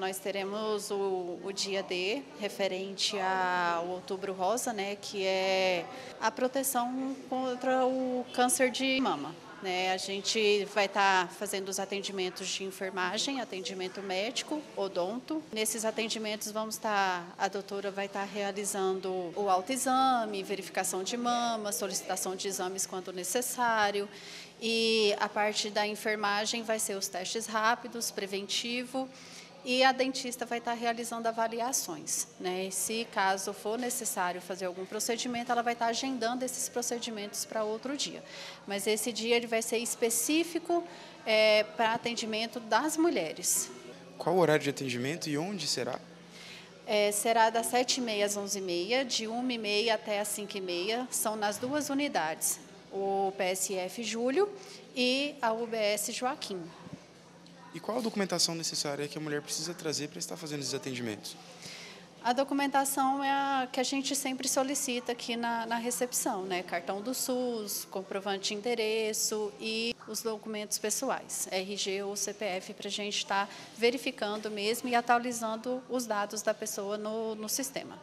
Nós teremos o dia D, referente ao Outubro Rosa, né, que é a proteção contra o câncer de mama. Né? A gente vai estar fazendo os atendimentos de enfermagem, atendimento médico, odonto. Nesses atendimentos a doutora vai estar realizando o autoexame, verificação de mama, solicitação de exames quando necessário. E a parte da enfermagem vai ser os testes rápidos, preventivo. E a dentista vai estar realizando avaliações, né? Se caso for necessário fazer algum procedimento, ela vai estar agendando esses procedimentos para outro dia. Mas esse dia ele vai ser específico para atendimento das mulheres. Qual o horário de atendimento e onde será? Será das 7h30 às 11h30, de 1h30 até às 5h30. São nas duas unidades, o PSF Júlio e a UBS Joaquim. E qual a documentação necessária que a mulher precisa trazer para estar fazendo esses atendimentos? A documentação é a que a gente sempre solicita aqui na recepção, né? Cartão do SUS, comprovante de endereço e os documentos pessoais, RG ou CPF, para a gente estar verificando mesmo e atualizando os dados da pessoa no sistema.